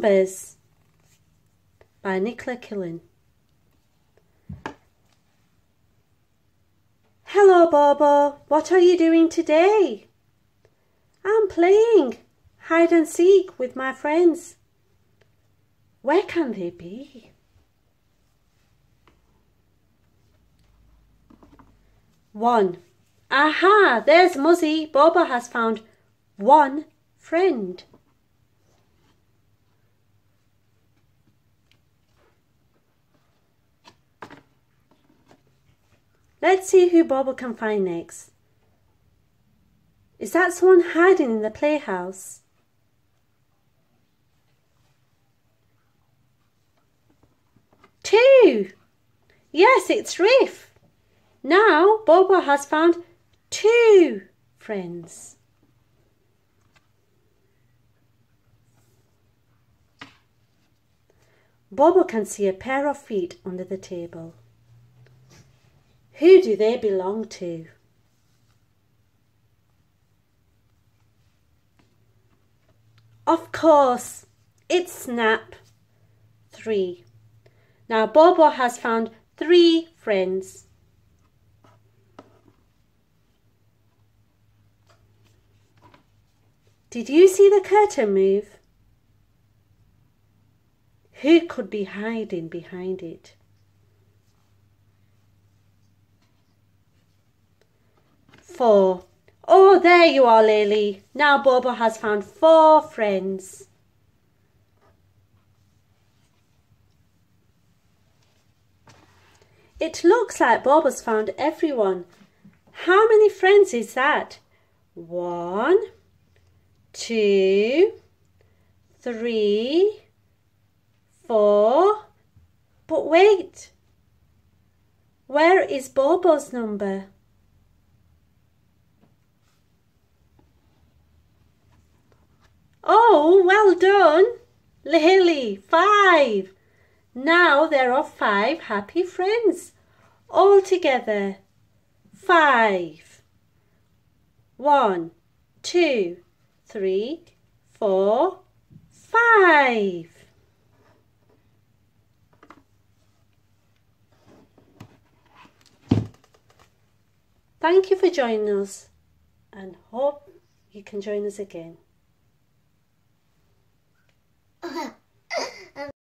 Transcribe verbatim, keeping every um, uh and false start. Numbers by Nicola Killin. Hello, Bobo. What are you doing today? I'm playing hide and seek with my friends. Where can they be? One. Aha! There's Muzzy. Bobo has found one friend. Let's see who Bobo can find next. Is that someone hiding in the playhouse? Two! Yes, it's Riff. Now Bobo has found two friends. Bobo can see a pair of feet under the table. Who do they belong to? Of course, it's Snap. Three. Now Bobo has found three friends. Did you see the curtain move? Who could be hiding behind it? Four. Oh, there you are, Lily. Now Bobo has found four friends. It looks like Bobo's found everyone. How many friends is that? One, two, three, four. But wait, where is Bobo's number? Oh, well done, Lily. Five. Now there are five happy friends. All together. Five. One, two, three, four, five. Thank you for joining us and hope you can join us again.